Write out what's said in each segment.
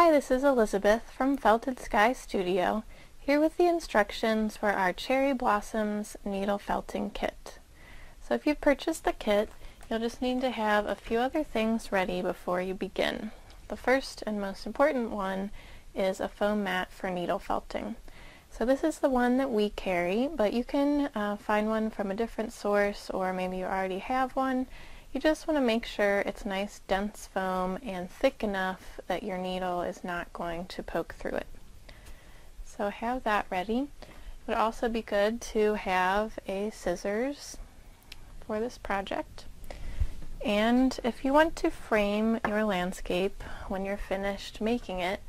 Hi, this is Elizabeth from Felted Sky Studio, here with the instructions for our Cherry Blossoms Needle Felting Kit. So if you've purchased the kit, you'll just need to have a few other things ready before you begin. The first and most important one is a foam mat for needle felting. So this is the one that we carry, but you can find one from a different source, or maybe you already have one. You just want to make sure it's nice dense foam and thick enough that your needle is not going to poke through it. So have that ready. It would also be good to have a scissors for this project. And if you want to frame your landscape when you're finished making it,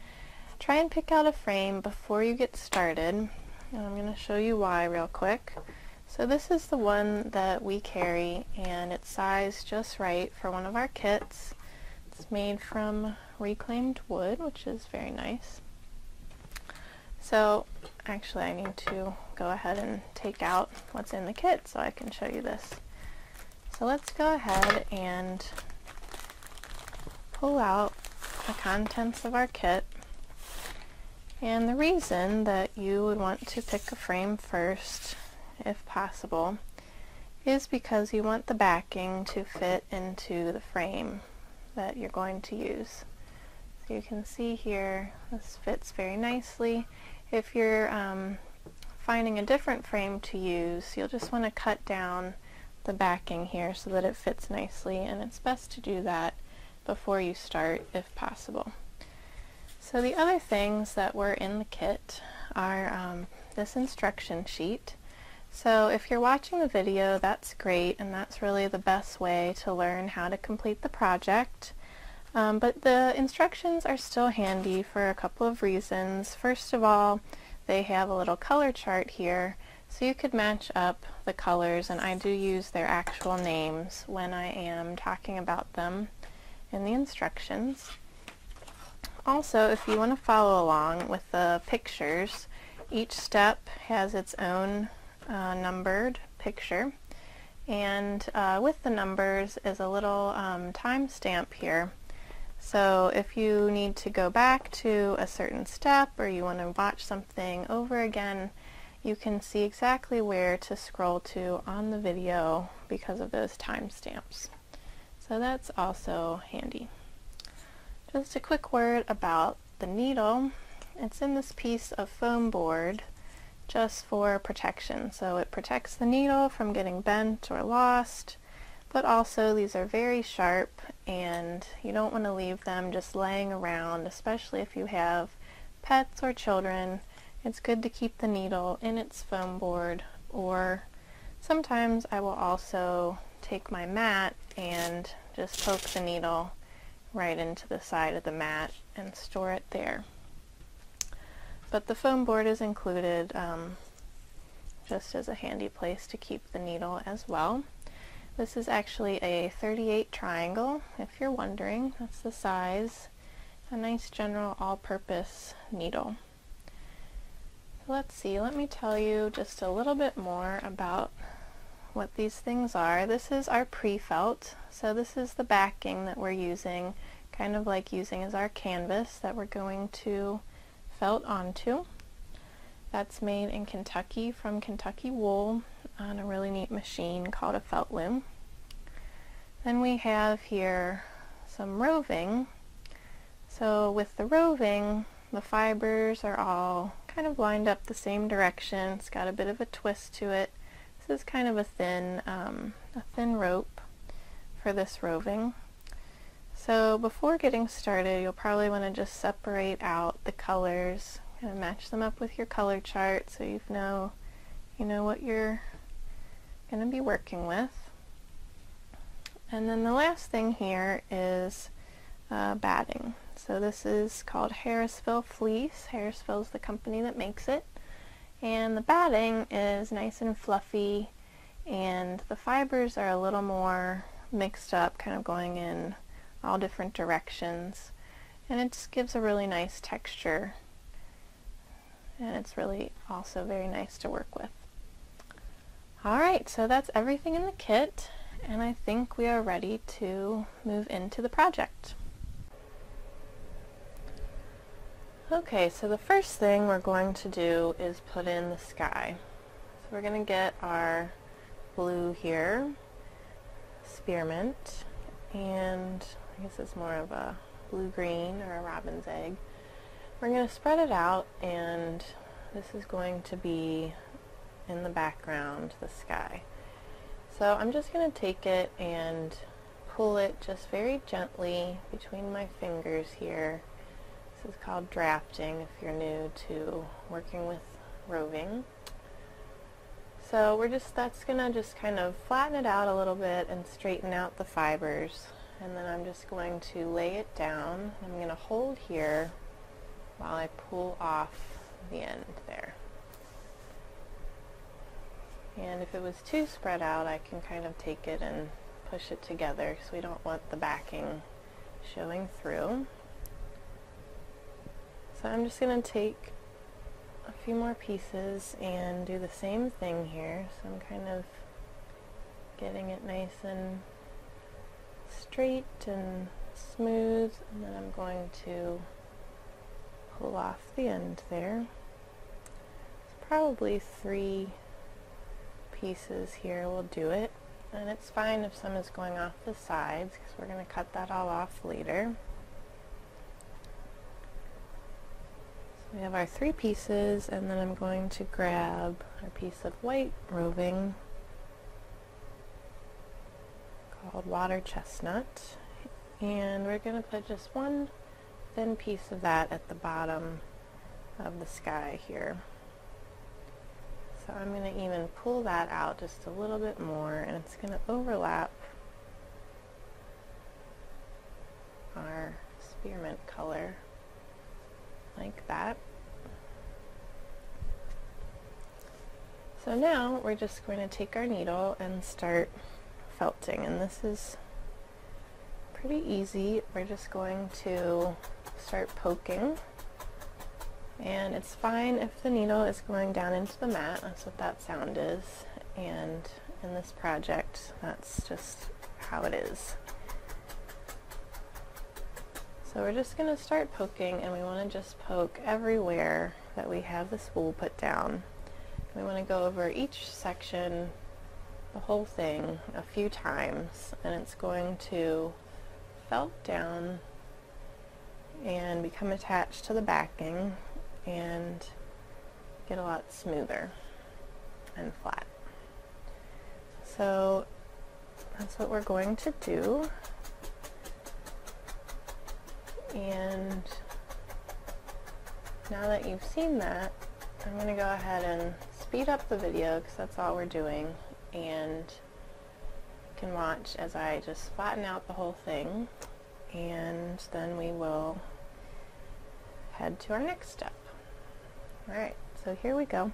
try and pick out a frame before you get started. And I'm going to show you why real quick. So this is the one that we carry, and it's sized just right for one of our kits. It's made from reclaimed wood, which is very nice. So actually I need to go ahead and take out what's in the kit so I can show you this. So let's go ahead and pull out the contents of our kit. And the reason that you would want to pick a frame first, if possible, is because you want the backing to fit into the frame that you're going to use. So you can see here, this fits very nicely. If you're finding a different frame to use, you'll just want to cut down the backing here so that it fits nicely, and it's best to do that before you start if possible. So the other things that were in the kit are this instruction sheet. So if you're watching the video, that's great, and that's really the best way to learn how to complete the project. But the instructions are still handy for a couple of reasons. First of all, they have a little color chart here, so you could match up the colors, and I do use their actual names when I am talking about them in the instructions. Also, if you want to follow along with the pictures, each step has its own numbered picture, and with the numbers is a little timestamp here. So if you need to go back to a certain step, or you want to watch something over again, you can see exactly where to scroll to on the video because of those timestamps. So that's also handy. Just a quick word about the needle. It's in this piece of foam board just for protection. So it protects the needle from getting bent or lost, but also these are very sharp and you don't want to leave them just laying around, especially if you have pets or children. It's good to keep the needle in its foam board, or sometimes I will also take my mat and just poke the needle right into the side of the mat and store it there. But the foam board is included just as a handy place to keep the needle as well. This is actually a 38 triangle, if you're wondering. That's the size. A nice general all-purpose needle. Let's see, let me tell you just a little bit more about what these things are. This is our pre-felt, so this is the backing that we're using, kind of like using as our canvas that we're going to felt onto. That's made in Kentucky from Kentucky wool on a really neat machine called a felt loom. Then we have here some roving. So with the roving, the fibers are all kind of lined up the same direction. It's got a bit of a twist to it. This is kind of a thin rope for this roving. So before getting started, you'll probably want to just separate out the colors and match them up with your color chart so you know what you're going to be working with. And then the last thing here is batting. So this is called Harrisville Fleece. Harrisville is the company that makes it. And the batting is nice and fluffy, and the fibers are a little more mixed up, kind of going in all different directions, and it just gives a really nice texture, and it's really also very nice to work with. Alright, so that's everything in the kit, and I think we are ready to move into the project. Okay, so the first thing we're going to do is put in the sky. So we're going to get our blue here, spearmint, and I guess it's more of a blue-green or a robin's egg. We're going to spread it out, and this is going to be in the background, the sky. So I'm just going to take it and pull it just very gently between my fingers here. This is called drafting if you're new to working with roving. So we're just, that's going to just kind of flatten it out a little bit and straighten out the fibers. And then I'm just going to lay it down. I'm going to hold here while I pull off the end there. And if it was too spread out, I can kind of take it and push it together because we don't want the backing showing through. So I'm just going to take a few more pieces and do the same thing here. So I'm kind of getting it nice and straight and smooth, and then I'm going to pull off the end there. It's probably 3 pieces here will do it, and it's fine if some is going off the sides because we're going to cut that all off later. So we have our 3 pieces, and then I'm going to grab a piece of white roving called water chestnut, and we're going to put just one thin piece of that at the bottom of the sky here. So I'm going to even pull that out just a little bit more, and it's going to overlap our spearmint color like that. So now we're just going to take our needle and start felting, and this is pretty easy. We're just going to start poking, and it's fine if the needle is going down into the mat. That's what that sound is, and in this project that's just how it is. So we're just going to start poking, and we want to just poke everywhere that we have this wool put down. We want to go over each section, the whole thing, a few times, and it's going to felt down and become attached to the backing and get a lot smoother and flat. So that's what we're going to do, and now that you've seen that, I'm going to go ahead and speed up the video because that's all we're doing, and you can watch as I just flatten out the whole thing, and then we will head to our next step. Alright, so here we go.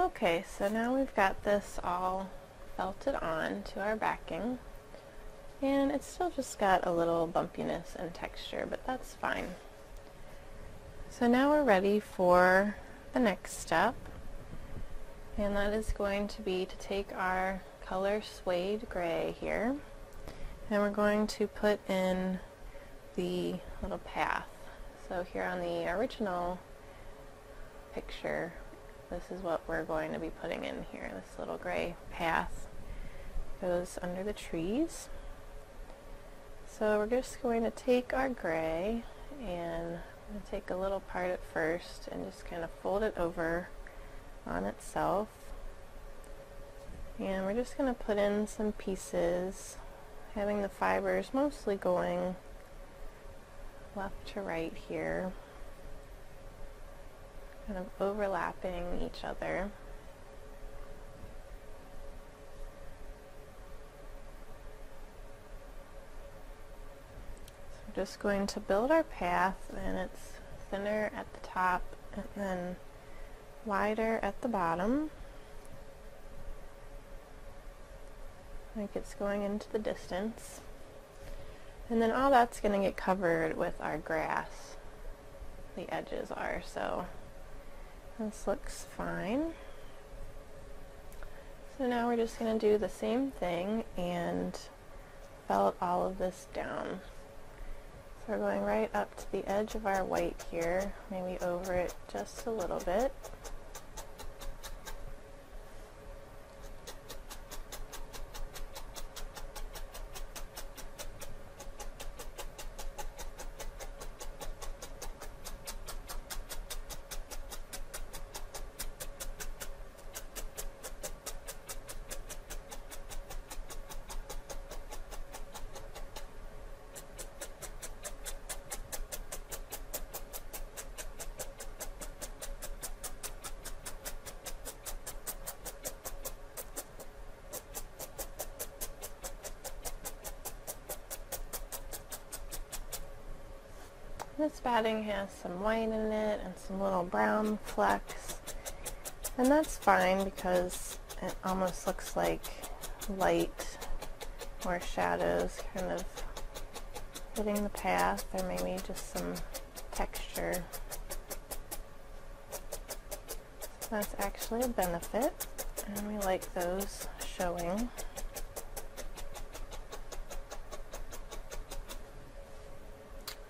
Okay, so now we've got this all felted on to our backing, and it's still just got a little bumpiness and texture, but that's fine. So now we're ready for the next step, and that is going to be to take our color suede gray here, and we're going to put in the little path. So here on the original picture, this is what we're going to be putting in here. This little gray path goes under the trees. So we're just going to take our gray, and I'm going to take a little part at first and just kind of fold it over on itself. And we're just going to put in some pieces, having the fibers mostly going left to right here, kind of overlapping each other. So we're just going to build our path, and it's thinner at the top and then wider at the bottom, like it's going into the distance. And then all that's going to get covered with our grass, the edges are, so this looks fine. So now we're just going to do the same thing and felt all of this down. So we're going right up to the edge of our white here, maybe over it just a little bit. This batting has some white in it and some little brown flecks, and that's fine because it almost looks like light or shadows kind of hitting the path, or maybe just some texture. So that's actually a benefit, and we like those showing.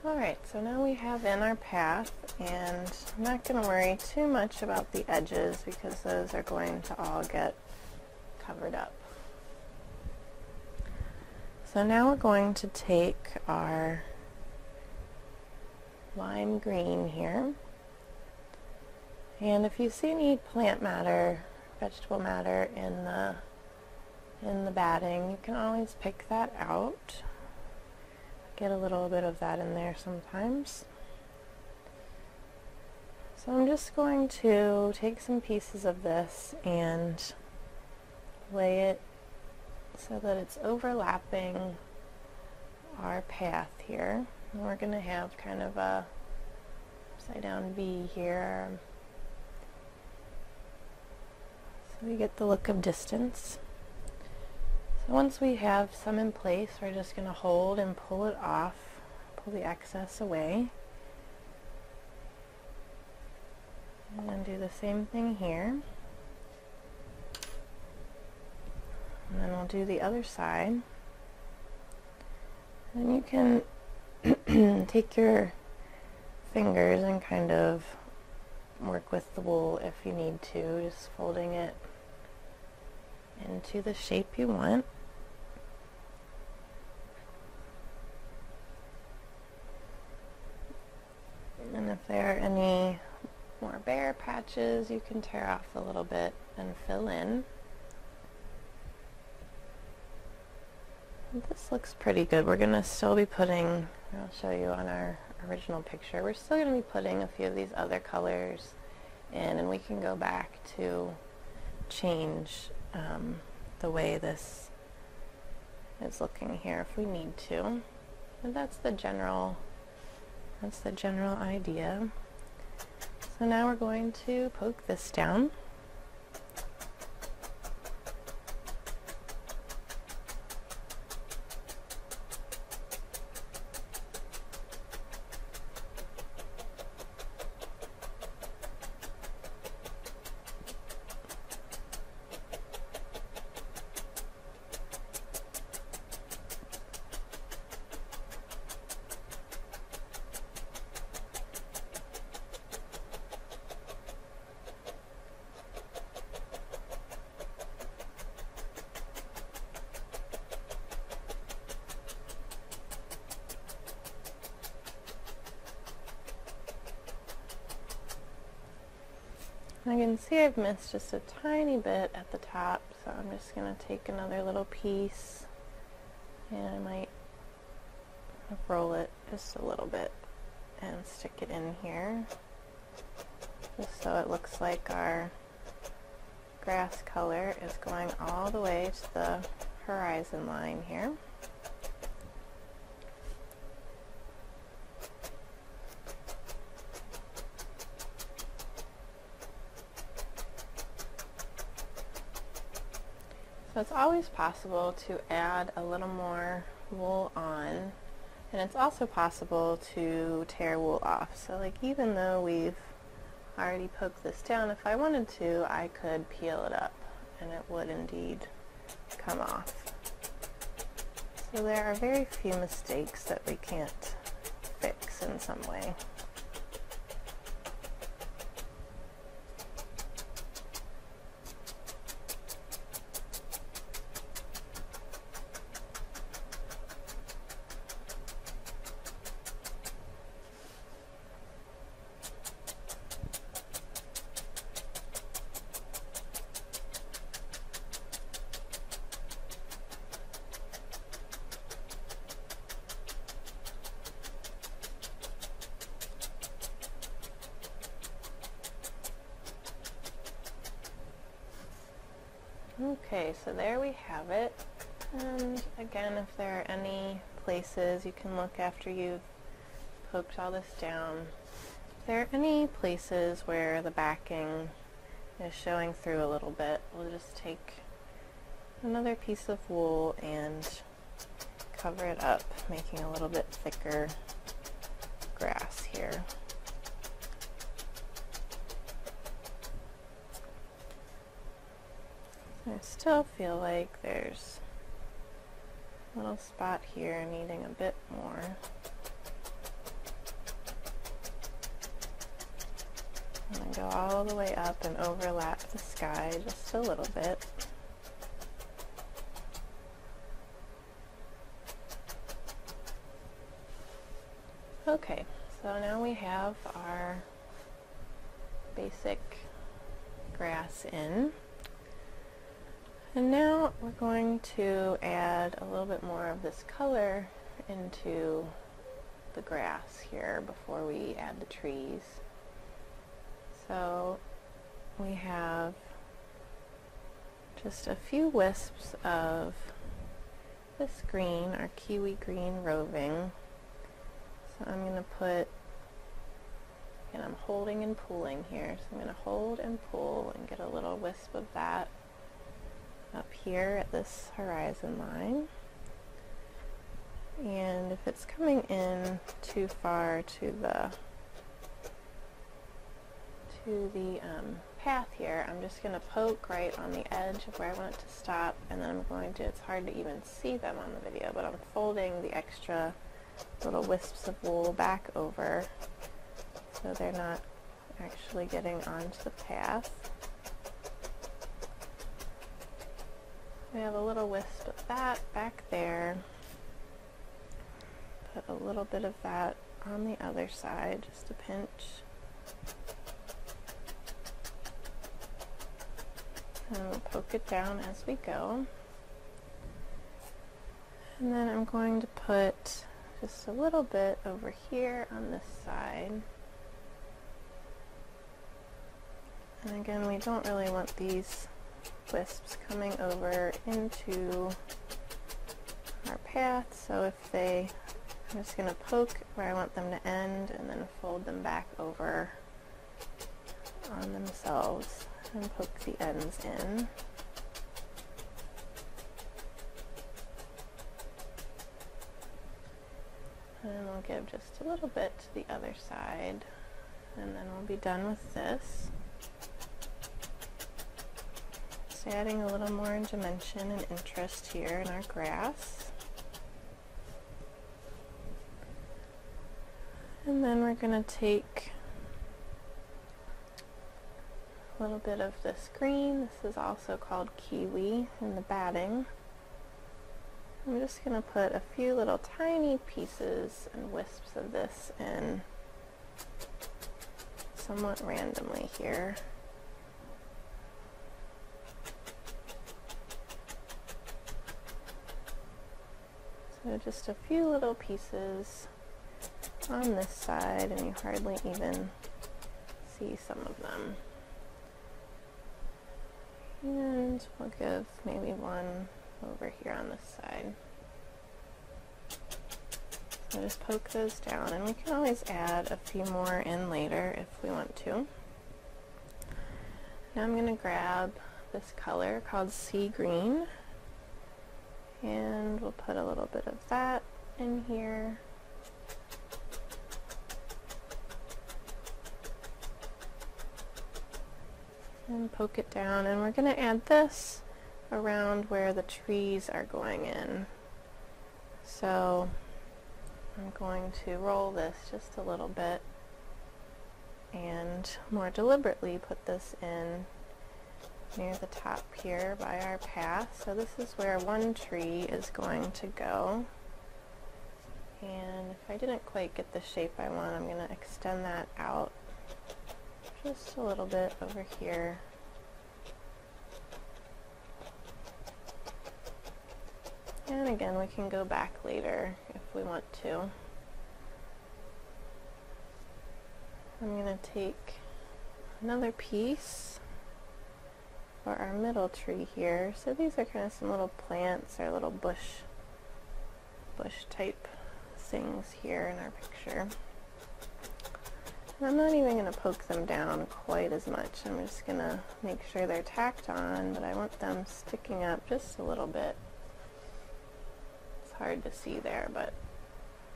Alright, so now we have in our path, and I'm not going to worry too much about the edges because those are going to all get covered up. So now we're going to take our lime green here, and if you see any plant matter, vegetable matter in the batting, you can always pick that out. Get a little bit of that in there sometimes. So I'm just going to take some pieces of this and lay it so that it's overlapping our path here. And we're going to have kind of a upside down V here, so we get the look of distance. So once we have some in place, we're just going to hold and pull it off, pull the excess away. And then do the same thing here. And then we'll do the other side. And you can take your fingers and kind of work with the wool if you need to, just folding it into the shape you want. And if there are any more bare patches, you can tear off a little bit and fill in. And this looks pretty good. We're going to still be putting, I'll show you on our original picture, we're still going to be putting a few of these other colors in, and we can go back to change the way this is looking here if we need to, but that's the general idea. So now we're going to poke this down. I can see I've missed just a tiny bit at the top, so I'm just going to take another little piece and I might roll it just a little bit and stick it in here just so it looks like our grass color is going all the way to the horizon line here. So it's always possible to add a little more wool on, and it's also possible to tear wool off. So like even though we've already poked this down, if I wanted to, I could peel it up and it would indeed come off. So there are very few mistakes that we can't fix in some way. Okay, so there we have it, and again, if there are any places you can look after you've poked all this down, if there are any places where the backing is showing through a little bit, we'll just take another piece of wool and cover it up, making a little bit thicker grass here. I still feel like there's a little spot here needing a bit more. I'm going to go all the way up and overlap the sky just a little bit. Okay, so now we have our basic grass in. And now we're going to add a little bit more of this color into the grass here before we add the trees. So we have just a few wisps of this green, our kiwi green roving. So I'm going to put, and I'm holding and pulling here, so I'm going to hold and pull and get a little wisp of that up here at this horizon line. And if it's coming in too far to the path here, I'm just going to poke right on the edge of where I want it to stop, and then I'm going to, it's hard to even see them on the video, but I'm folding the extra little wisps of wool back over so they're not actually getting onto the path. We have a little wisp of that back there. Put a little bit of that on the other side, just a pinch. And we'll poke it down as we go. And then I'm going to put just a little bit over here on this side. And again, we don't really want these wisps coming over into our path, so if they, I'm just going to poke where I want them to end and then fold them back over on themselves and poke the ends in. And we'll give just a little bit to the other side, and then we'll be done with this. Adding a little more dimension and interest here in our grass. And then we're going to take a little bit of this green. This is also called kiwi in the batting. I'm just going to put a few little tiny pieces and wisps of this in somewhat randomly here. just a few little pieces on this side, and you hardly even see some of them. And we'll give maybe one over here on this side. So just poke those down, and we can always add a few more in later if we want to. Now I'm going to grab this color called Sea Green, and we'll put a little bit of that in here. And poke it down, and we're going to add this around where the trees are going in. So I'm going to roll this just a little bit and more deliberately put this in near the top here by our path. So this is where one tree is going to go. And if I didn't quite get the shape I want, I'm going to extend that out just a little bit over here. And again, we can go back later if we want to. I'm going to take another piece for our middle tree here. So these are kind of some little plants or little bush type things here in our picture. I'm not even going to poke them down quite as much. I'm just going to make sure they're tacked on, but I want them sticking up just a little bit. It's hard to see there, but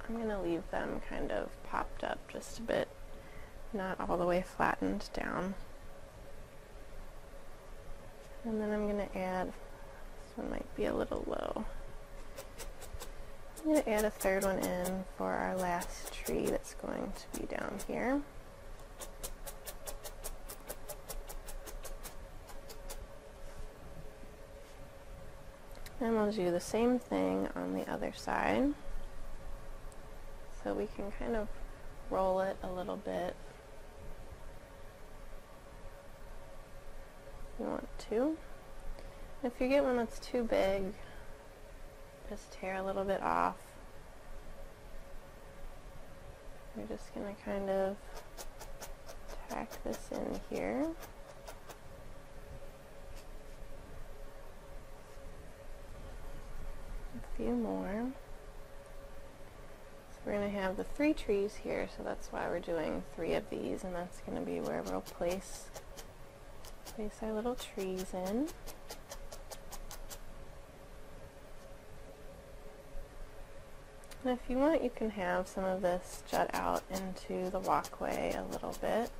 I'm going to leave them kind of popped up just a bit, not all the way flattened down. And then I'm going to add, this one might be a little low. I'm going to add a third one in for our last tree that's going to be down here. And we'll do the same thing on the other side. So we can kind of roll it a little bit if you want to. If you get one that's too big, just tear a little bit off. We're just going to kind of tack this in here. A few more. So we're going to have the three trees here, so that's why we're doing three of these, and that's going to be where we'll place our little trees in. And if you want, you can have some of this jut out into the walkway a little bit.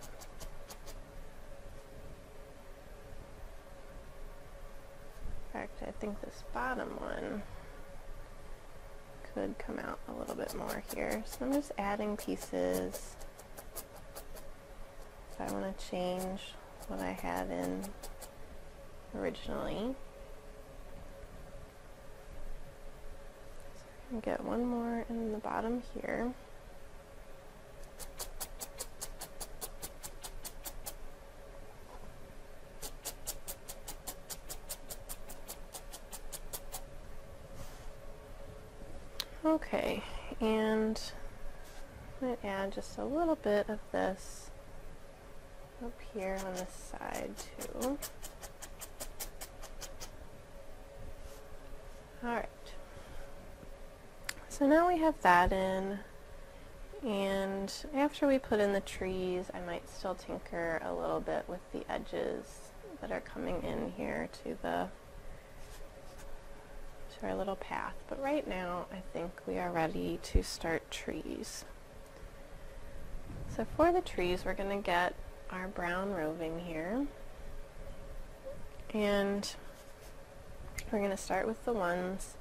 In fact, I think this bottom one could come out a little bit more here. So I'm just adding pieces. So I want to change what I had in originally. And get one more in the bottom here. Okay, and I'm going to add just a little bit of this up here on this side too. Alright. So now we have that in, and after we put in the trees, I might still tinker a little bit with the edges that are coming in here to our little path. But right now, I think we are ready to start trees. So for the trees, we're going to get our brown roving here, and we're going to start with the ones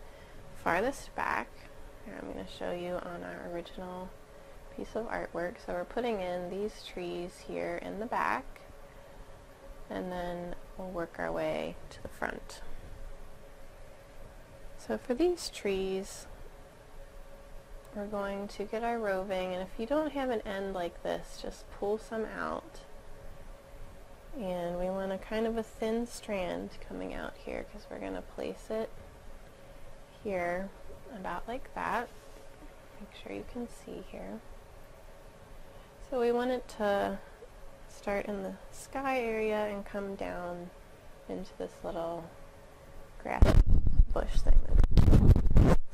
farthest back. I'm going to show you on our original piece of artwork. So we're putting in these trees here in the back, and then we'll work our way to the front. So for these trees, we're going to get our roving, and if you don't have an end like this, just pull some out. And we want a kind of a thin strand coming out here, because we're going to place it here about like that. Make sure you can see here. So we want it to start in the sky area and come down into this little grass bush thing.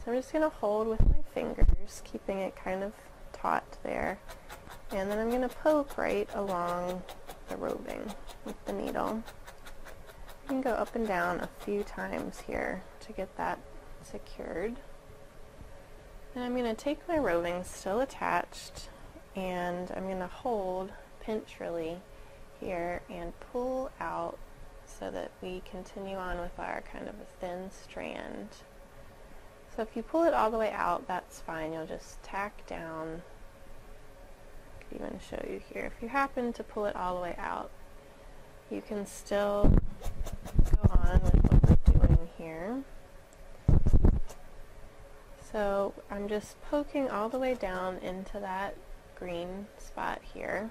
So I'm just going to hold with my fingers, keeping it kind of taut there, and then I'm going to poke right along the roving with the needle. You can go up and down a few times here to get that secured. And I'm going to take my roving still attached, and I'm going to hold, pinch really, here and pull out so that we continue on with our kind of a thin strand. So if you pull it all the way out, that's fine. You'll just tack down. I could even show you here. If you happen to pull it all the way out, you can still go on with what we're doing here. So I'm just poking all the way down into that green spot here.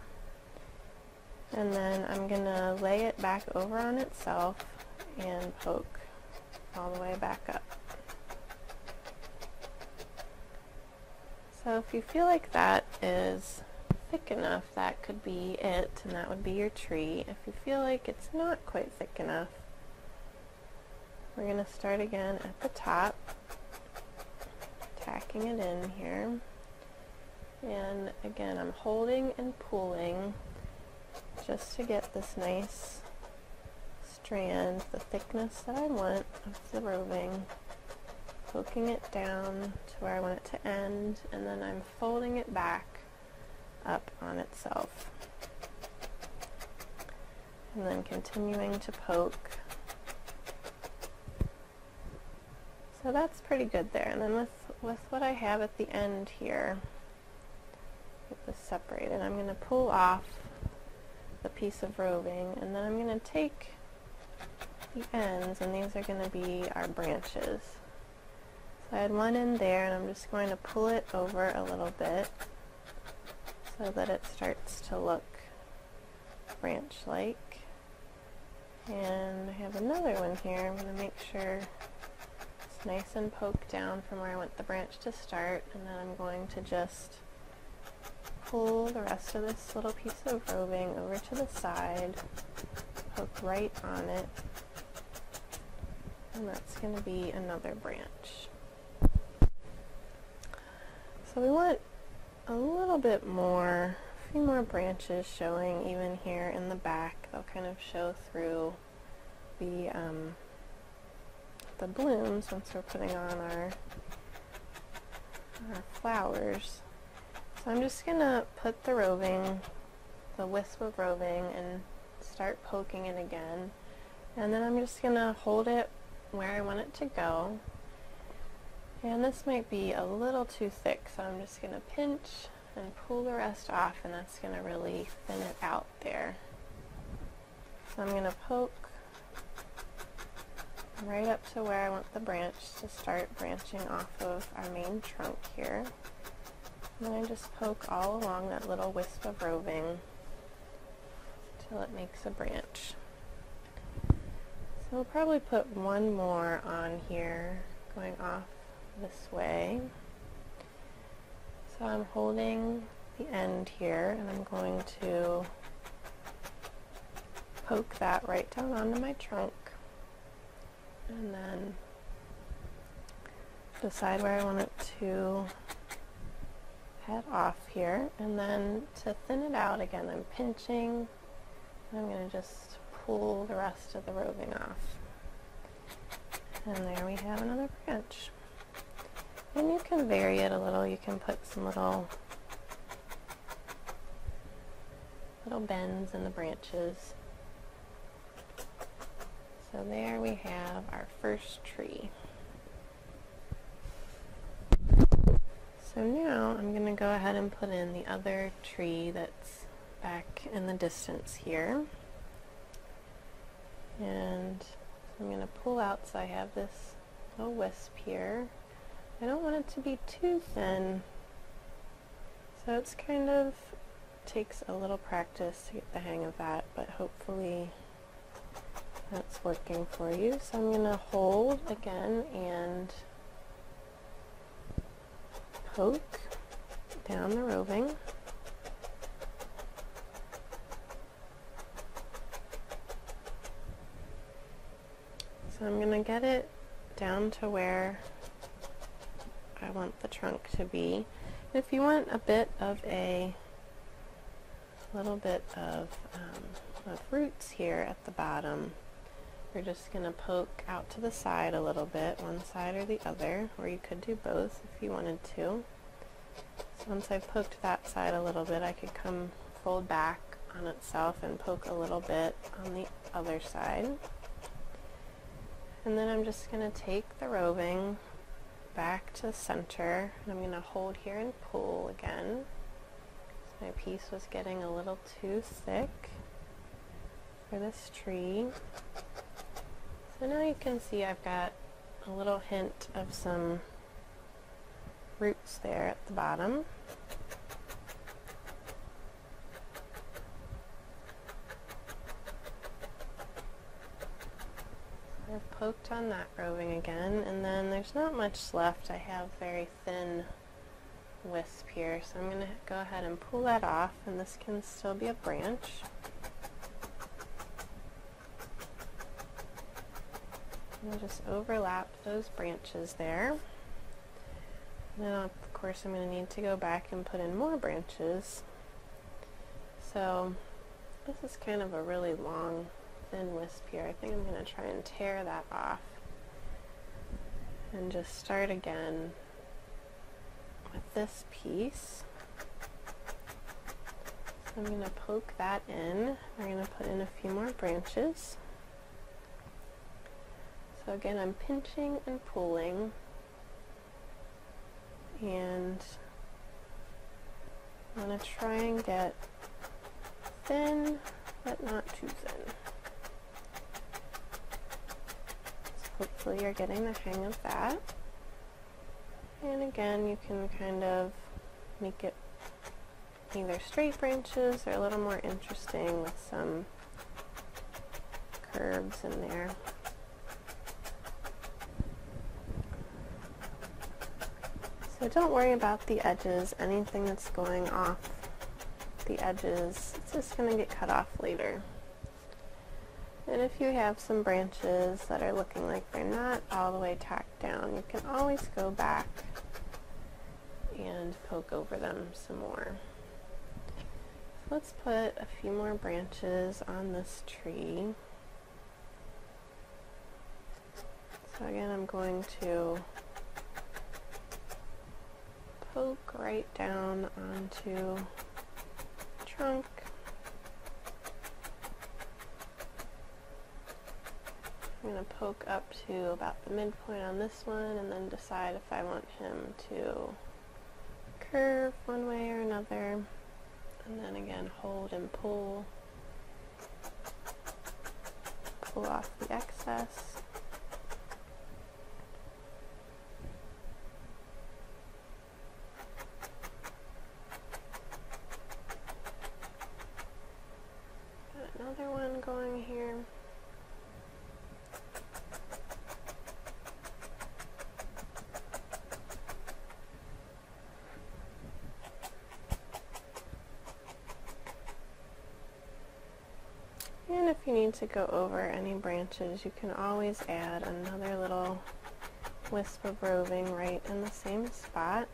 And then I'm going to lay it back over on itself and poke all the way back up. So if you feel like that is thick enough, that could be it, and that would be your tree. If you feel like it's not quite thick enough, we're going to start again at the top, tacking it in here. And again, I'm holding and pulling just to get this nice strand, the thickness that I want of the roving. Poking it down to where I want it to end, and then I'm folding it back up on itself. And then continuing to poke. So that's pretty good there. And then with what I have at the end here, get this separated, I'm going to pull off the piece of roving, and then I'm going to take the ends, and these are going to be our branches. So I had one in there, and I'm just going to pull it over a little bit so that it starts to look branch-like. And I have another one here. I'm going to make sure it's nice and poked down from where I want the branch to start, and then I'm going to just pull the rest of this little piece of roving over to the side, poke right on it, and that's going to be another branch. So we want a little bit more, a few more branches showing even here in the back. They'll kind of show through the blooms once we're putting on our flowers. So I'm just gonna put the roving, the wisp of roving, and start poking it again. And then I'm just gonna hold it where I want it to go. And this might be a little too thick, so I'm just going to pinch and pull the rest off, and that's going to really thin it out there. So I'm going to poke right up to where I want the branch to start branching off of our main trunk here. And then I just poke all along that little wisp of roving until it makes a branch. So we'll probably put one more on here going off this way. So I'm holding the end here, and I'm going to poke that right down onto my trunk, and then decide where I want it to head off here. And then to thin it out again, I'm pinching, and I'm going to just pull the rest of the roving off. And there we have another branch. And you can vary it a little. You can put some little bends in the branches. So there we have our first tree. So now I'm going to go ahead and put in the other tree that's back in the distance here. And I'm going to pull out, so I have this little wisp here. I don't want it to be too thin, so it's kind of takes a little practice to get the hang of that, but hopefully that's working for you. So I'm going to hold again and poke down the roving. So I'm going to get it down to where I want the trunk to be. And if you want a little bit of roots here at the bottom, you're just going to poke out to the side a little bit, one side or the other, or you could do both if you wanted to. So once I've poked that side a little bit, I could come fold back on itself and poke a little bit on the other side. And then I'm just going to take the roving back to center, and I'm going to hold here and pull again. So my piece was getting a little too thick for this tree. So now you can see I've got a little hint of some roots there at the bottom. So I've poked on that roving again, and then there's not much left. I have very thin wisp here, so I'm going to go ahead and pull that off, and this can still be a branch. I'll just overlap those branches there. And then of course I'm going to need to go back and put in more branches. So this is kind of a really long thin wisp here. I think I'm going to try and tear that off and just start again with this piece. So I'm going to poke that in. We're going to put in a few more branches. So again, I'm pinching and pulling, and I'm going to try and get thin, but not too thin. So hopefully you're getting the hang of that. And again, you can kind of make it either straight branches or a little more interesting with some curves in there. So don't worry about the edges, anything that's going off the edges, it's just going to get cut off later. And if you have some branches that are looking like they're not all the way tacked down, you can always go back and poke over them some more. So let's put a few more branches on this tree. So again, I'm going to poke right down onto the trunk. I'm going to poke up to about the midpoint on this one, and then decide if I want him to curve one way or another, and then again hold and pull, pull off the excess. Another one going here. And if you need to go over any branches, you can always add another little wisp of roving right in the same spot.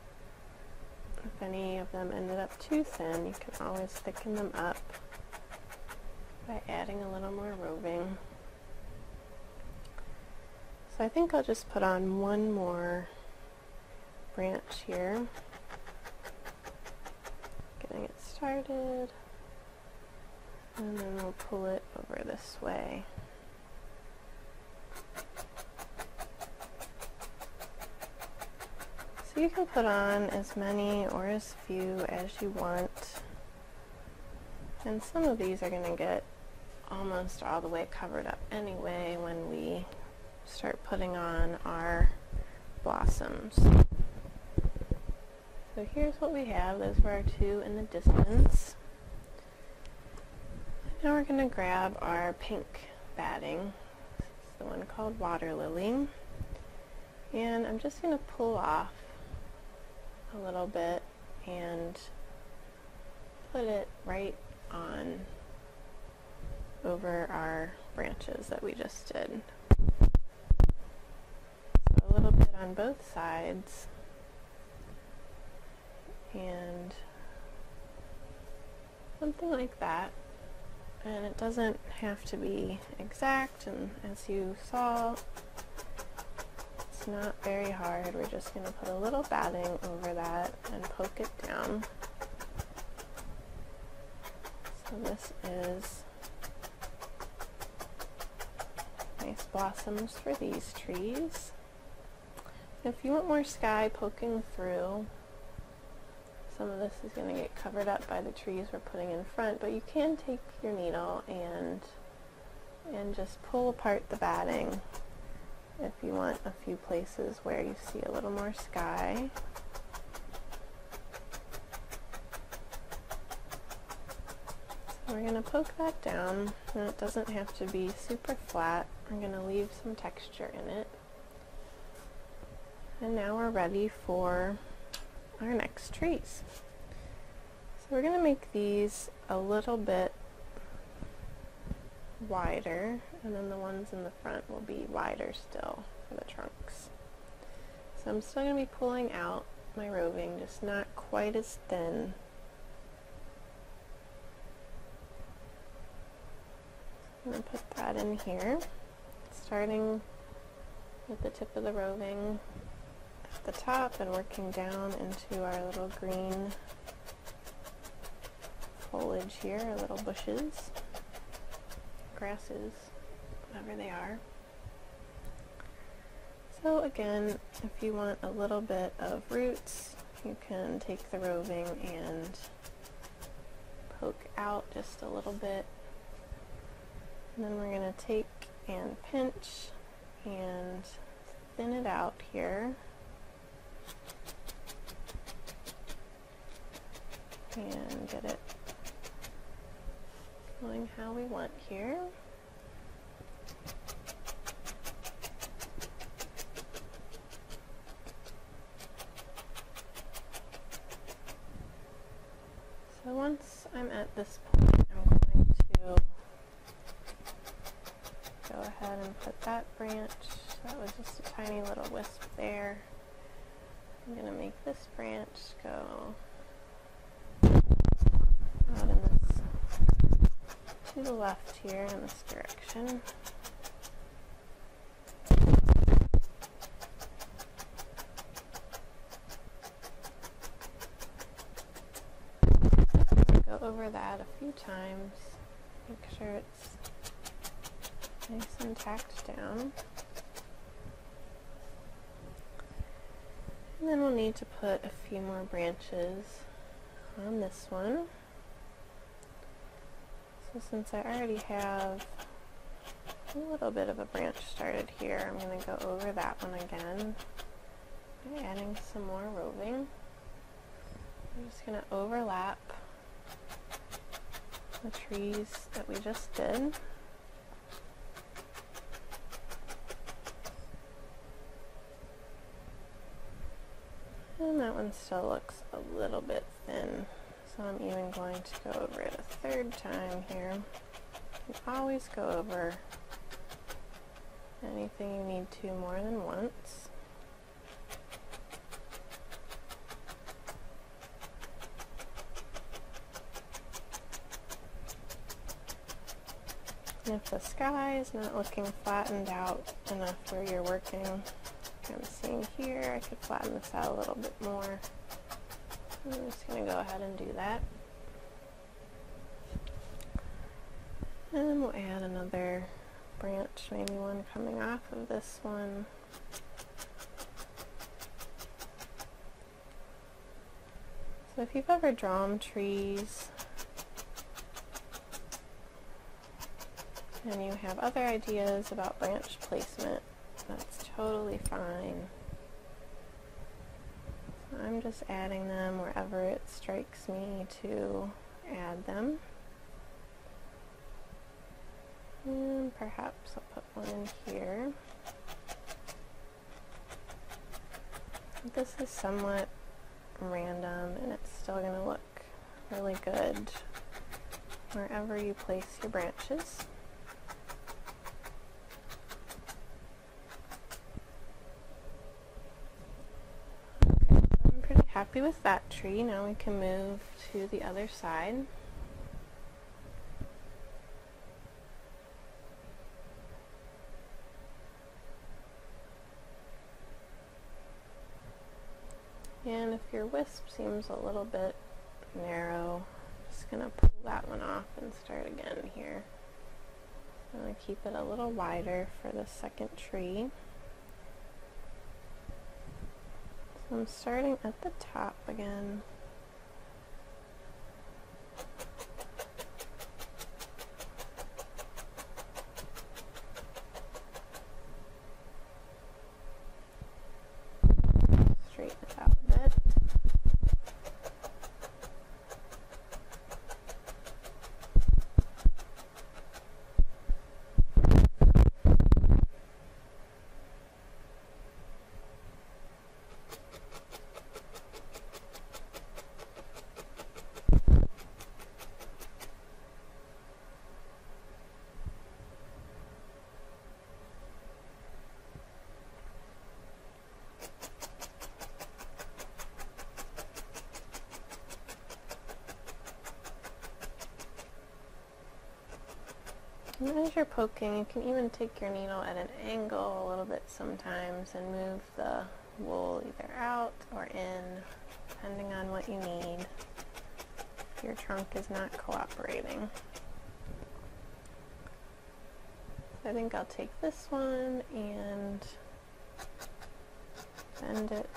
If any of them ended up too thin, you can always thicken them up by adding a little more roving. So I think I'll just put on one more branch here. Getting it started, and then we'll pull it over this way. So you can put on as many or as few as you want, and some of these are going to get almost all the way covered up anyway when we start putting on our blossoms. So here's what we have. Those were our two in the distance. Now we're going to grab our pink batting. This is the one called Water Lily. And I'm just going to pull off a little bit and put it right on over our branches that we just did. So a little bit on both sides, and something like that. And it doesn't have to be exact, and as you saw, it's not very hard. We're just going to put a little batting over that and poke it down. So this is nice blossoms for these trees. If you want more sky poking through, some of this is going to get covered up by the trees we're putting in front, but you can take your needle and just pull apart the batting if you want a few places where you see a little more sky. So we're going to poke that down, and it doesn't have to be super flat. We're going to leave some texture in it. And now we're ready for our next trees. So we're going to make these a little bit wider, and then the ones in the front will be wider still for the trunks. So I'm still going to be pulling out my roving, just not quite as thin. I'm going to put that in here, starting with the tip of the roving at the top and working down into our little green foliage here, our little bushes, grasses, whatever they are. So again, if you want a little bit of roots, you can take the roving and poke out just a little bit. And then we're going to take and pinch and thin it out here. And get it going how we want here. So once I'm at this point, I'm going to go ahead and put that branch, that was just a tiny little wisp there. I'm going to make this branch go out in this, to the left here in this direction. Go over that a few times, make sure it's nice and tacked down. And then we'll need to put a few more branches on this one. So since I already have a little bit of a branch started here, I'm going to go over that one again by adding some more roving. I'm just going to overlap the trees that we just did. And that one still looks a little bit thin, so I'm even going to go over it a third time here. You can always go over anything you need to more than once. And if the sky is not looking flattened out enough where you're working, I'm seeing here, I could flatten this out a little bit more. I'm just going to go ahead and do that. And then we'll add another branch, maybe one coming off of this one. So if you've ever drawn trees and you have other ideas about branch placement, that's totally fine. So I'm just adding them wherever it strikes me to add them. And perhaps I'll put one in here. This is somewhat random, and it's still going to look really good wherever you place your branches. Okay, I'm pretty happy with that tree. Now we can move to the other side. And if your wisp seems a little bit narrow, I'm just going to pull that one off and start again here. I'm going to keep it a little wider for the second tree. So I'm starting at the top again. And as you're poking, you can even take your needle at an angle a little bit sometimes and move the wool either out or in, depending on what you need, if your trunk is not cooperating. So I think I'll take this one and bend it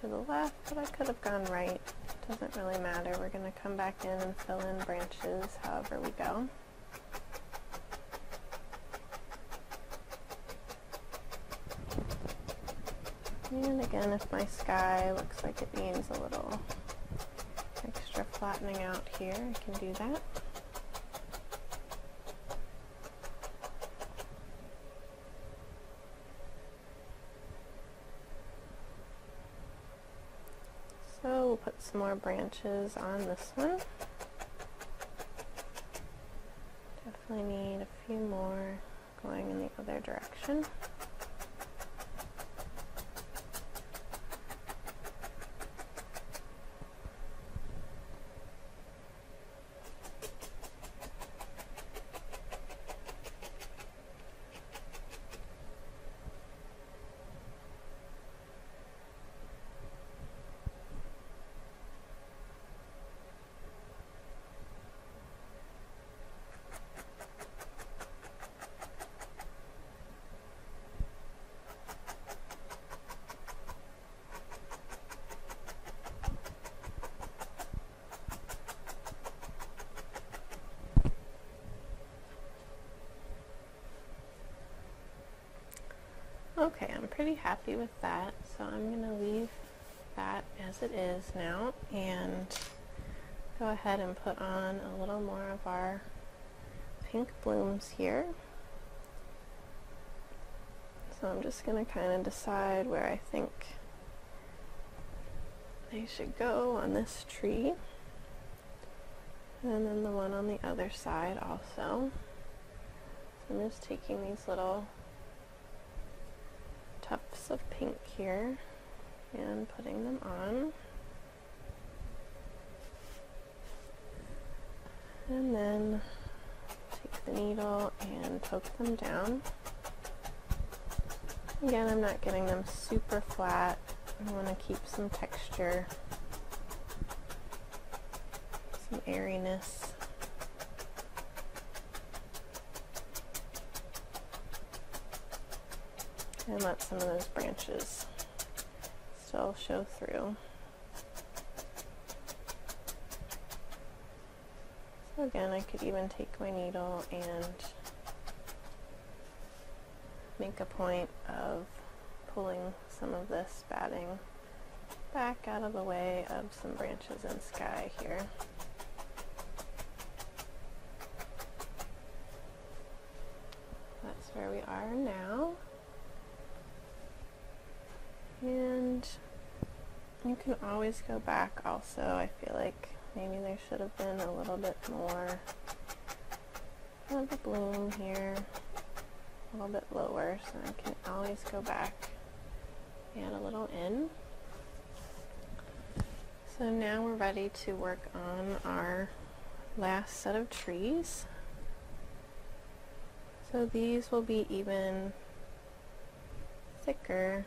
to the left, but I could have gone right. Doesn't really matter. We're going to come back in and fill in branches however we go. And again, if my sky looks like it needs a little extra flattening out here, I can do that. So we'll put some more branches on this one. Definitely need a few more going in the other direction. Okay, I'm pretty happy with that, so I'm going to leave that as it is now and go ahead and put on a little more of our pink blooms here. So I'm just going to kind of decide where I think they should go on this tree, and then the one on the other side also. So I'm just taking these little tufts of pink here and putting them on, and then take the needle and poke them down. Again, I'm not getting them super flat. I want to keep some texture, some airiness. And let some of those branches still show through. So again, I could even take my needle and make a point of pulling some of this batting back out of the way of some branches and sky here. That's where we are now. And And you can always go back also. I feel like maybe there should have been a little bit more of the bloom here, a little bit lower, so I can always go back and a little in. So now we're ready to work on our last set of trees. So these will be even thicker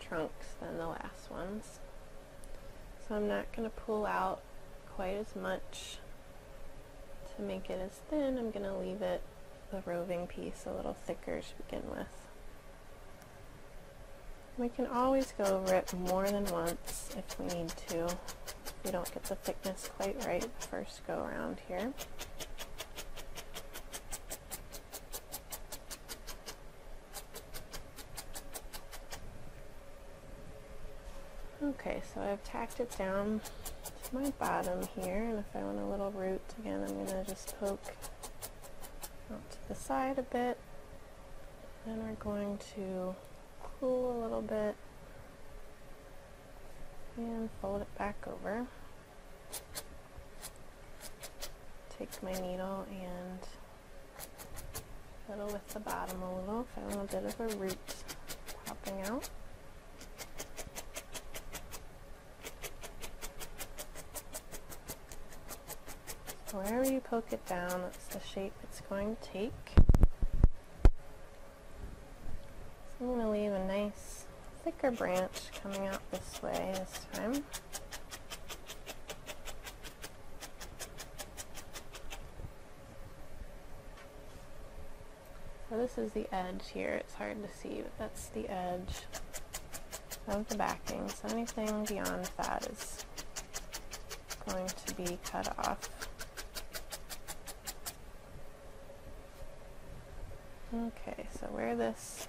trunks than the last ones. So I'm not going to pull out quite as much to make it as thin. I'm going to leave it, the roving piece, a little thicker to begin with. We can always go over it more than once if we need to, if we don't get the thickness quite right the first go around here. Okay, so I've tacked it down to my bottom here, and if I want a little root again, I'm going to just poke out to the side a bit, and we're going to cool a little bit and fold it back over. Take my needle and fiddle with the bottom a little if I want a bit of a root popping out. So wherever you poke it down, that's the shape it's going to take. I'm going to leave a nice thicker branch coming out this way this time. So this is the edge here. It's hard to see, but that's the edge of the backing. So anything beyond that is going to be cut off. Okay, so where this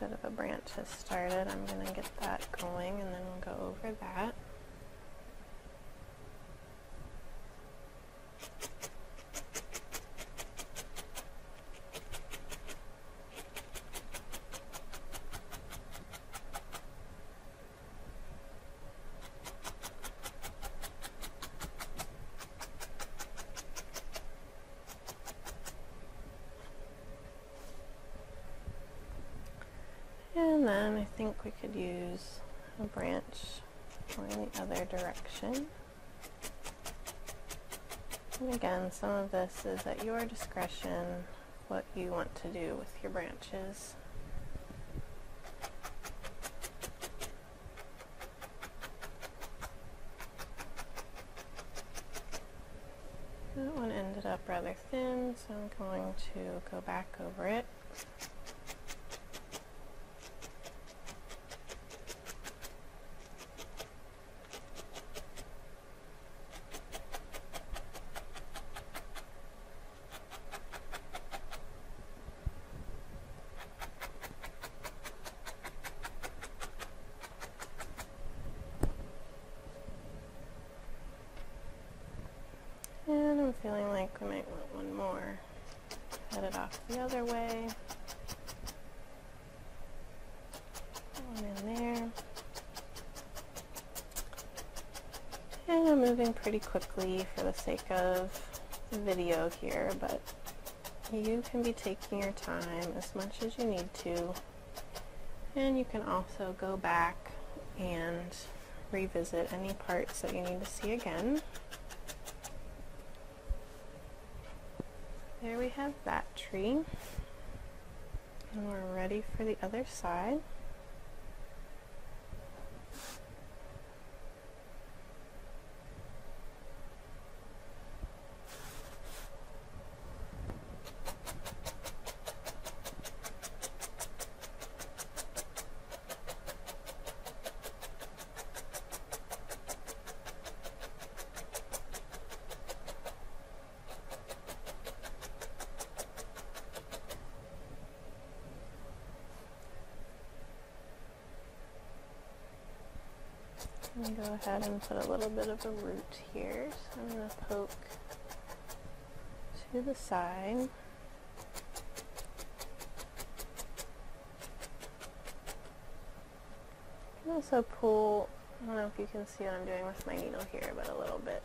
bit of a branch has started, I'm going to get that going, and then we'll go over that. And then I think we could use a branch going the other direction. And again, some of this is at your discretion, what you want to do with your branches. That one ended up rather thin, so I'm going to go back over it. Feeling like we might want one more. Cut it off the other way. Put one in there. And I'm moving pretty quickly for the sake of the video here, but you can be taking your time as much as you need to. And you can also go back and revisit any parts that you need to see again. There we have that tree, and we're ready for the other side. I'm going to go ahead and put a little bit of a root here, so I'm going to poke to the side. also pull, I don't know if you can see what I'm doing with my needle here, but a little bit.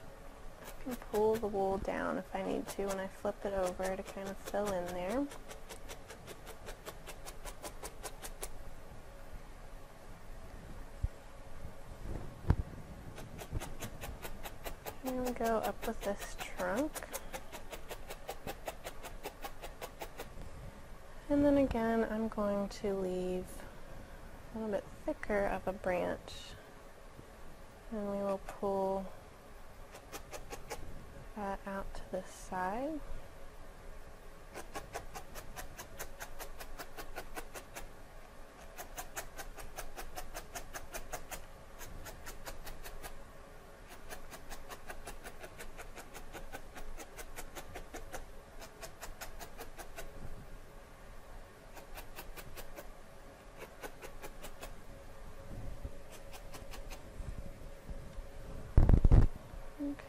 I can pull the wool down if I need to when I flip it over to kind of fill in there. I'm going to go up with this trunk. And then again, I'm going to leave a little bit thicker of a branch. And we will pull that out to this side.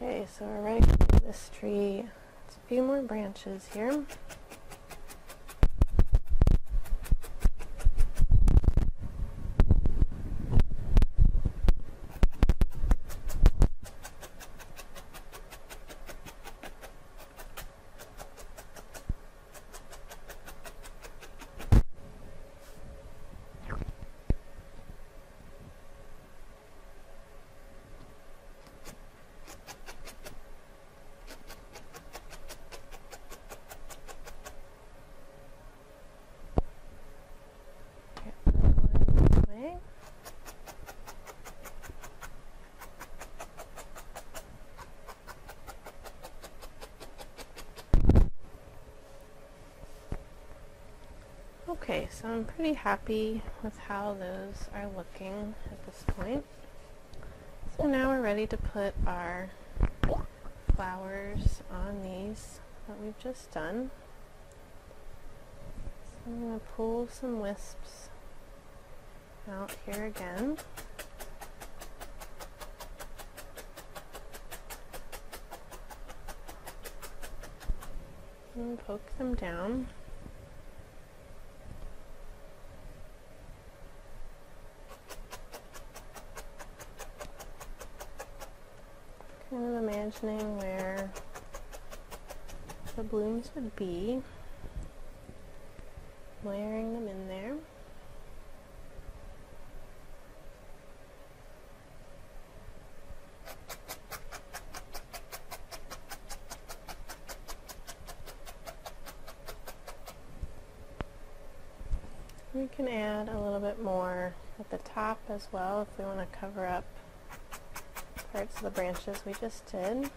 Okay, so we're ready for this tree. It's a few more branches here. Okay, so I'm pretty happy with how those are looking at this point. So now we're ready to put our flowers on these that we've just done. So I'm going to pull some wisps out here again. And poke them down. Kind of imagining where the blooms would be, layering them in there. We can add a little bit more at the top as well if we want to cover up parts of the branches we just did.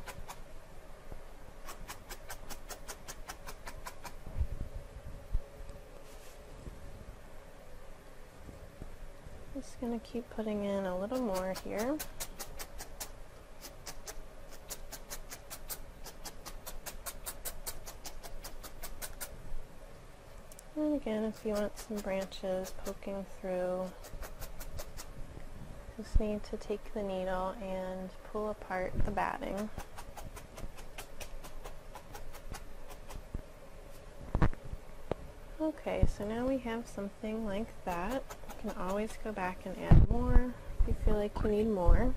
Just going to keep putting in a little more here. And again, if you want some branches poking through, just need to take the needle and pull apart the batting. Okay, so now we have something like that. You can always go back and add more if you feel like you need more.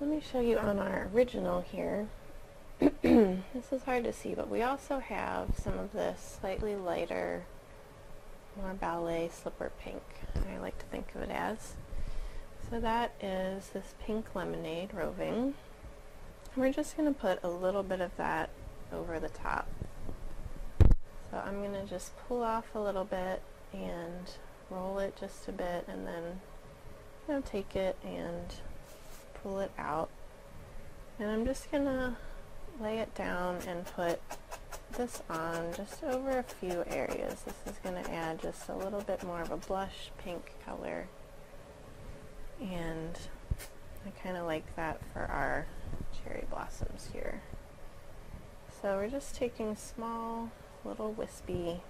Let me show you on our original here. This is hard to see, but we also have some of this slightly lighter, more ballet slipper pink, I like to think of it as. So that is this pink lemonade roving. And we're just going to put a little bit of that over the top. So I'm going to just pull off a little bit and roll it just a bit, and then, you know, take it and pull it out. And I'm just going to lay it down and put this on just over a few areas. This is going to add just a little bit more of a blush pink color, and I kind of like that for our cherry blossoms here. So we're just taking small little wispy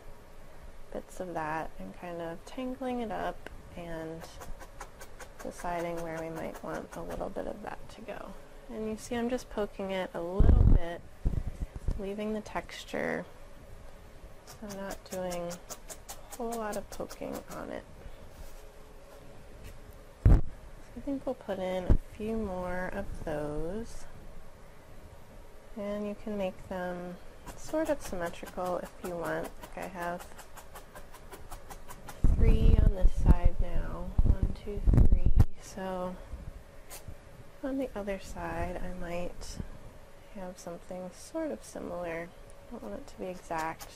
bits of that and kind of tangling it up and deciding where we might want a little bit of that to go. And you see I'm just poking it a little bit, leaving the texture, so I'm not doing a whole lot of poking on it. I think we'll put in a few more of those, and you can make them sort of symmetrical if you want. Like I have 3 on this side now, 1, 2, 3, so on the other side I might have something sort of similar. I don't want it to be exact.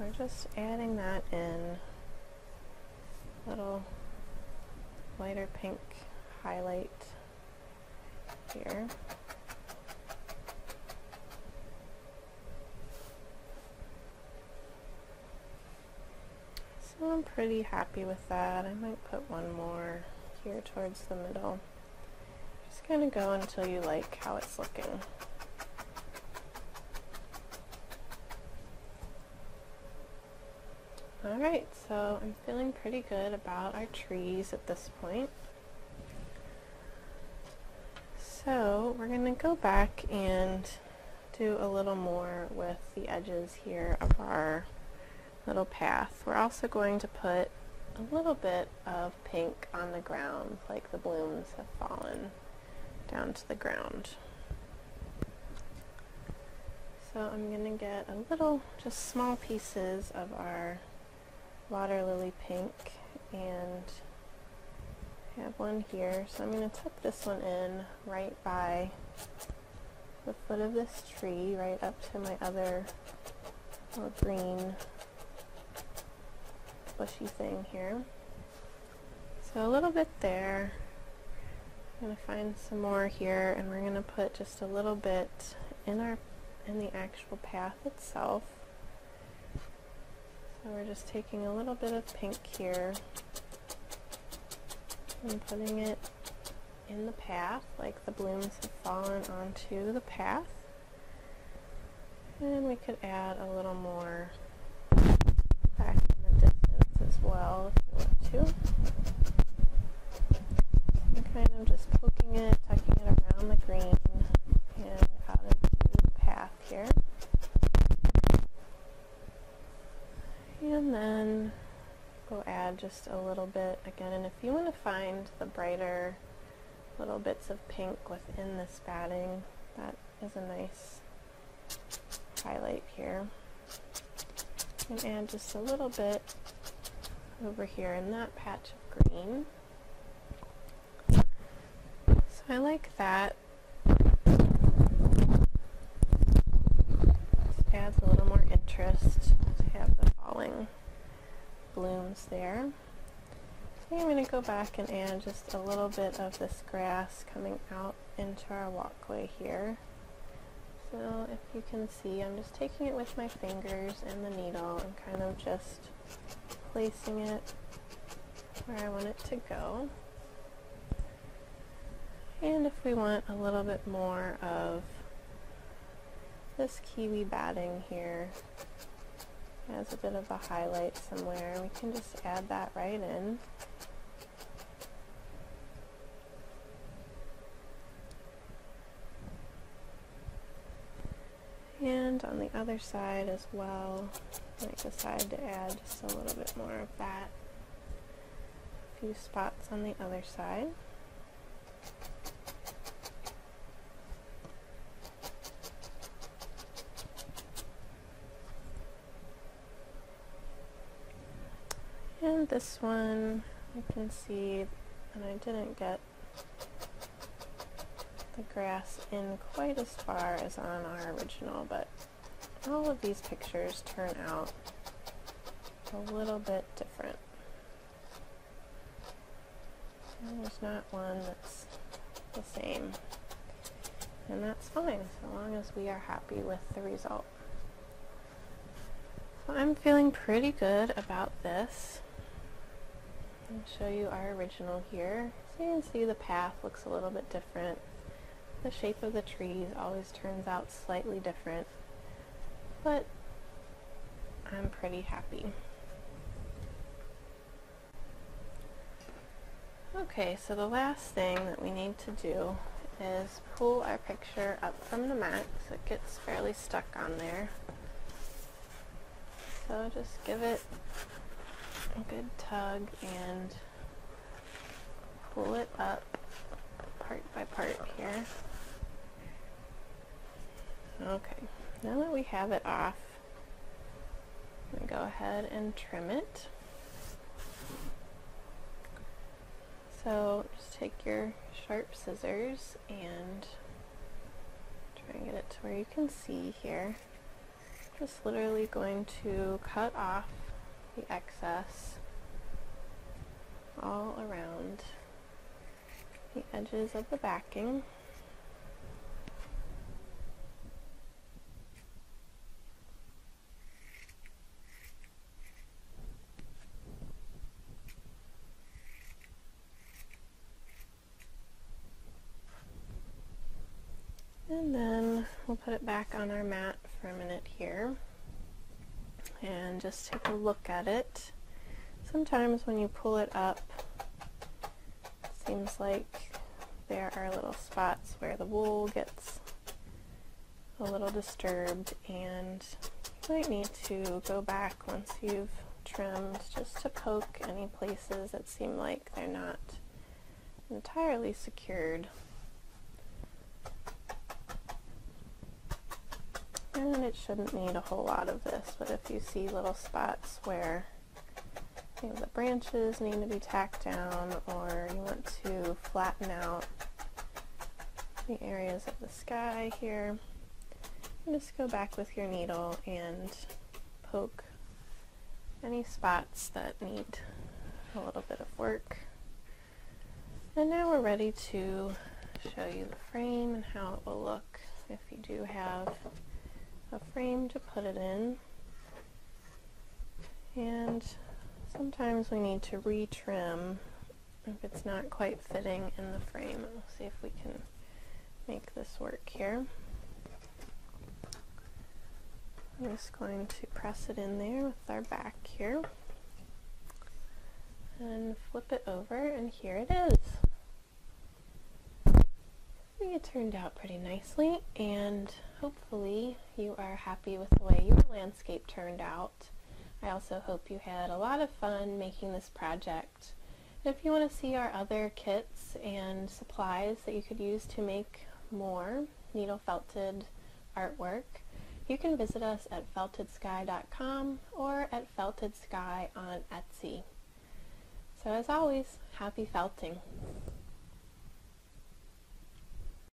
We're just adding that in, a little lighter pink highlight here. So I'm pretty happy with that. I might put one more here towards the middle. Just kind of go until you like how it's looking. Alright, so I'm feeling pretty good about our trees at this point. So we're going to go back and do a little more with the edges here of our little path. We're also going to put a little bit of pink on the ground, like the blooms have fallen down to the ground. So I'm going to get a little, just small pieces of our water lily pink, and I have one here, so I'm going to tuck this one in right by the foot of this tree, right up to my other little green bushy thing here. So a little bit there. I'm going to find some more here, and we're going to put just a little bit in the actual path itself. So we're just taking a little bit of pink here and putting it in the path, like the blooms have fallen onto the path. And we could add a little more back in the distance as well if we want to. I'm kind of just poking it, tucking it around the green and out into the path here. And then go add just a little bit again, and if you want to find the brighter little bits of pink within this batting, that is a nice highlight here. And add just a little bit over here in that patch of green. So I like that. Just adds a little more interest to have the falling blooms there. So I'm going to go back and add just a little bit of this grass coming out into our walkway here. So if you can see, I'm just taking it with my fingers and the needle and kind of just placing it where I want it to go. And if we want a little bit more of this kiwi batting here, as a bit of a highlight somewhere, we can just add that right in. And on the other side as well, I might decide to add just a little bit more of that. A few spots on the other side. And this one, you can see, and I didn't get the grass in quite as far as on our original, but all of these pictures turn out a little bit different. And there's not one that's the same. And that's fine, so long as we are happy with the result. So I'm feeling pretty good about this. Show you our original here. So you can see the path looks a little bit different. The shape of the trees always turns out slightly different, but I'm pretty happy. Okay, so the last thing that we need to do is pull our picture up from the mat, so it gets fairly stuck on there. So just give it a good tug and pull it up part by part here. Okay, now that we have it off, I'm going to go ahead and trim it. So just take your sharp scissors and try and get it to where you can see here. Just literally going to cut off the excess all around the edges of the backing. And then we'll put it back on our mat for a minute here and just take a look at it. Sometimes when you pull it up, it seems like there are little spots where the wool gets a little disturbed, and you might need to go back once you've trimmed just to poke any places that seem like they're not entirely secured. And it shouldn't need a whole lot of this, but if you see little spots where the branches need to be tacked down, or you want to flatten out the areas of the sky here, just go back with your needle and poke any spots that need a little bit of work. And now we're ready to show you the frame and how it will look if you do have a frame to put it in. And sometimes we need to retrim if it's not quite fitting in the frame. We'll see if we can make this work here. I'm just going to press it in there with our back here and flip it over, and here it is. It turned out pretty nicely, and hopefully you are happy with the way your landscape turned out. I also hope you had a lot of fun making this project. And if you want to see our other kits and supplies that you could use to make more needle felted artwork, you can visit us at feltedsky.com or at feltedsky on Etsy. So as always, happy felting!